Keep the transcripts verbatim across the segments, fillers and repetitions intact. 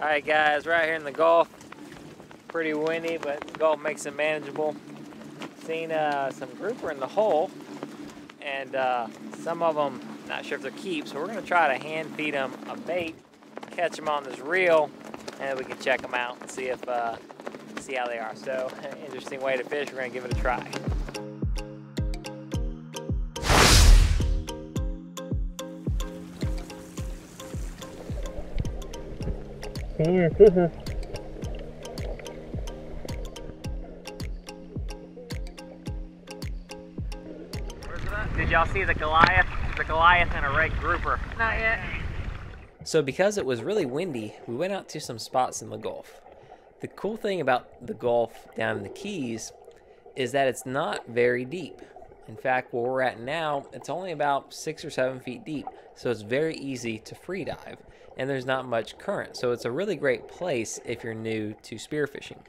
Alright guys, right here in the Gulf. Pretty windy, but the Gulf makes it manageable. Seen uh, some grouper in the hole, and uh, some of them, not sure if they're keeps, so we're going to try to hand feed them a bait, catch them on this reel, and we can check them out and see, if, uh, see how they are. So, an interesting way to fish, we're going to give it a try. Come here, Christmas. Did y'all see the Goliath? The Goliath and a red grouper. Not yet. So because it was really windy, we went out to some spots in the Gulf. The cool thing about the Gulf down in the Keys is that it's not very deep. In fact, where we're at now, it's only about six or seven feet deep, so it's very easy to free dive, and there's not much current, so it's a really great place if you're new to spearfishing.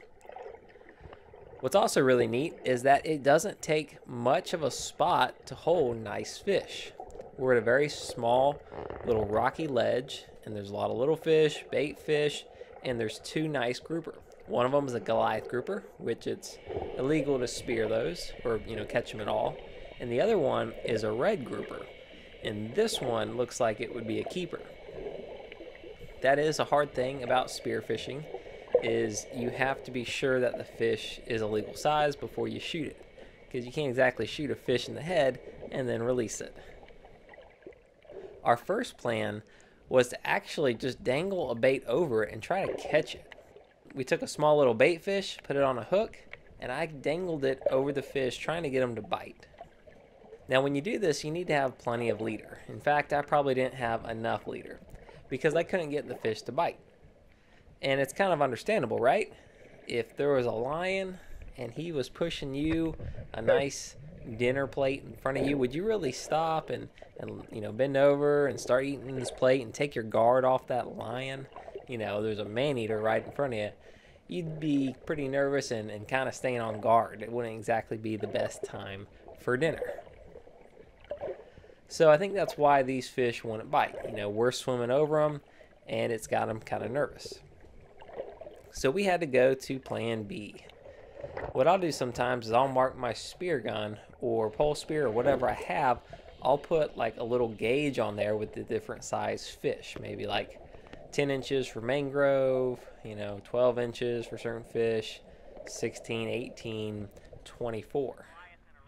What's also really neat is that it doesn't take much of a spot to hold nice fish. We're at a very small little rocky ledge, and there's a lot of little fish, bait fish, and there's two nice grouper. One of them is a Goliath grouper, which it's illegal to spear those, or you know, catch them at all. And the other one is a red grouper, and this one looks like it would be a keeper. That is a hard thing about spearfishing, is you have to be sure that the fish is a legal size before you shoot it, because you can't exactly shoot a fish in the head and then release it. Our first plan was to actually just dangle a bait over it and try to catch it. We took a small little bait fish, put it on a hook, and I dangled it over the fish trying to get them to bite. Now when you do this, you need to have plenty of leader. In fact, I probably didn't have enough leader because I couldn't get the fish to bite. And it's kind of understandable, right? If there was a lion and he was pushing you a nice dinner plate in front of you, would you really stop and, and you know, bend over and start eating this plate and take your guard off that lion? You know, there's a man-eater right in front of you. You'd be pretty nervous and, and kind of staying on guard. It wouldn't exactly be the best time for dinner. So I think that's why these fish wouldn't bite. You know, we're swimming over them, and it's got them kind of nervous. So we had to go to plan B. What I'll do sometimes is I'll mark my spear gun or pole spear or whatever I have. I'll put like a little gauge on there with the different size fish, maybe like ten inches for mangrove, you know, twelve inches for certain fish, sixteen, eighteen, twenty-four,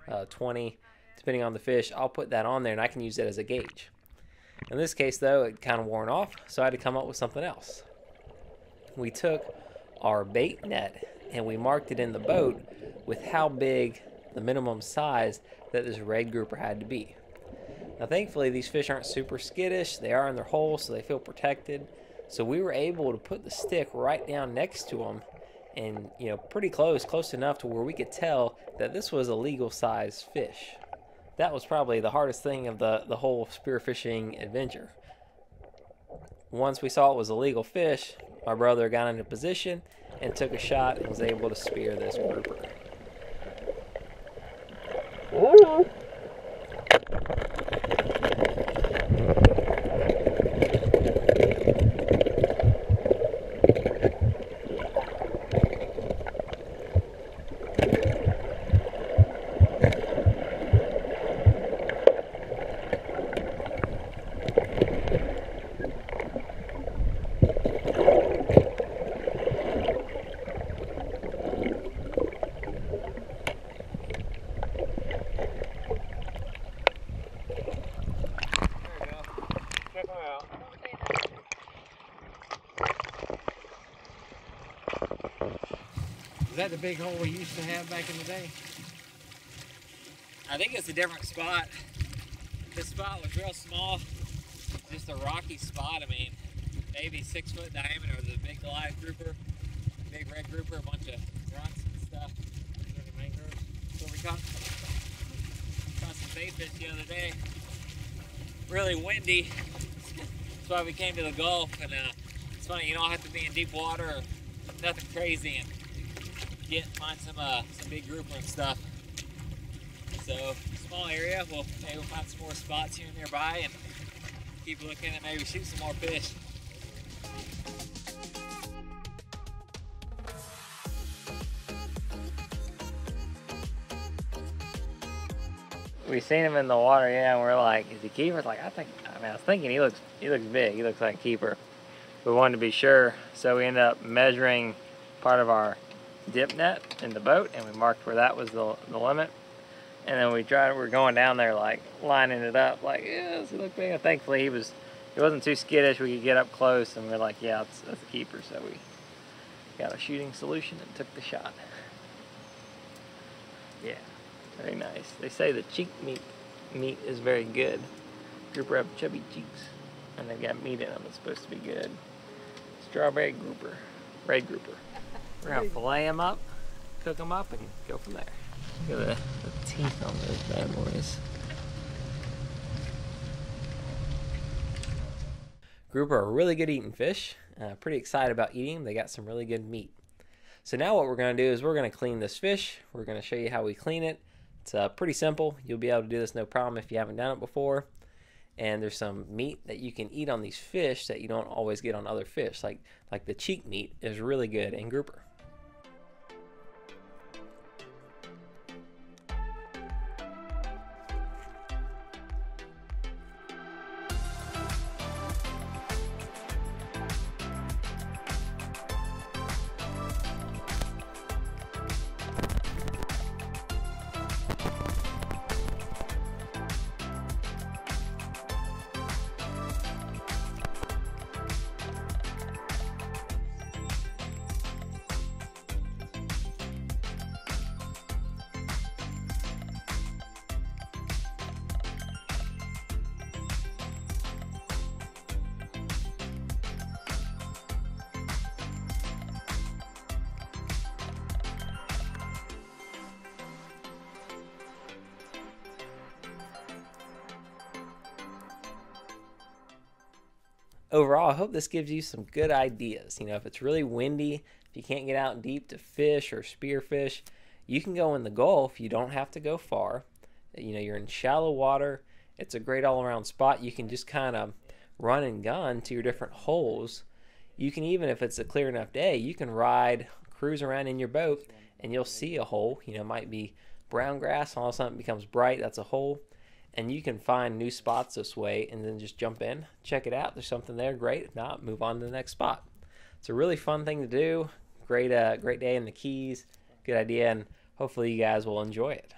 uh, twenty, depending on the fish. I'll put that on there and I can use that as a gauge. In this case though, it kind of worn off, so I had to come up with something else. We took our bait net and we marked it in the boat with how big the minimum size that this red grouper had to be. Now thankfully these fish aren't super skittish, they are in their hole so they feel protected. So we were able to put the stick right down next to them and, you know, pretty close, close enough to where we could tell that this was a legal size fish. That was probably the hardest thing of the, the whole spearfishing adventure. Once we saw it was a legal fish, my brother got into position and took a shot and was able to spear this grouper. Ooh. Is that the big hole we used to have back in the day? I think it's a different spot. This spot was real small, just a rocky spot. I mean, maybe six foot diameter. There's a big live grouper, big red grouper, a bunch of rocks and stuff. Is there any mangroves? So we caught, caught some bait fish the other day. Really windy. That's why we came to the Gulf. And uh, it's funny, you don't have to be in deep water or nothing crazy. And, Get, find some uh, some big grouper and stuff. So small area. We'll maybe we'll find some more spots here and nearby, and keep looking and maybe shoot some more fish. we seen him in the water, yeah, and we're like, is he keeper? It's like, I think, I mean, I was thinking he looks, he looks big. He looks like a keeper. We wanted to be sure, so we ended up measuring part of our dip net in the boat, and we marked where that was the, the limit. And then we tried, we're going down there, like, lining it up, like, yeah, does he look big? And thankfully, he was, he wasn't too skittish. We could get up close, and we're like, yeah, it's, it's a keeper. So we got a shooting solution and took the shot. Yeah, very nice. They say the cheek meat meat is very good. Grouper have chubby cheeks, and they've got meat in them. It's supposed to be good. Strawberry grouper, red grouper. We're gonna fillet them up, cook them up, and go from there. Look at the, the teeth on those bad boys. Grouper are really good eating fish. Uh, pretty excited about eating them. They got some really good meat. So now what we're going to do is we're going to clean this fish. We're going to show you how we clean it. It's uh, pretty simple. You'll be able to do this no problem if you haven't done it before. And there's some meat that you can eat on these fish that you don't always get on other fish. Like, like the cheek meat is really good in grouper. Overall, I hope this gives you some good ideas. You know, if it's really windy, if you can't get out deep to fish or spearfish, you can go in the Gulf. You don't have to go far. You know, you're in shallow water. It's a great all-around spot. You can just kind of run and gun to your different holes. You can even, if it's a clear enough day, you can ride, cruise around in your boat, and you'll see a hole. You know, it might be brown grass, all of a sudden it becomes bright. That's a hole. And you can find new spots this way and then just jump in, check it out. There's something there, great. If not, move on to the next spot. It's a really fun thing to do. Great, uh, great day in the Keys, good idea, and hopefully you guys will enjoy it.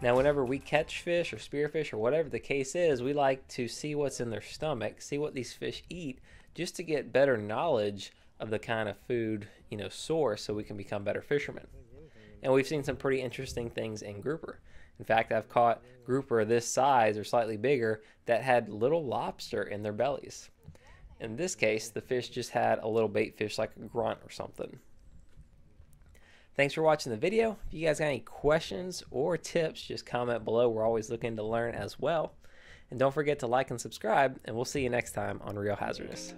Now, whenever we catch fish or spearfish or whatever the case is, we like to see what's in their stomach, see what these fish eat, just to get better knowledge of the kind of food, you know, source, so we can become better fishermen. And we've seen some pretty interesting things in grouper. In fact, I've caught grouper this size or slightly bigger that had little lobster in their bellies. In this case, the fish just had a little bait fish like a grunt or something. Thanks for watching the video. If you guys got any questions or tips, just comment below. We're always looking to learn as well. And don't forget to like and subscribe, and we'll see you next time on Real Hazardous.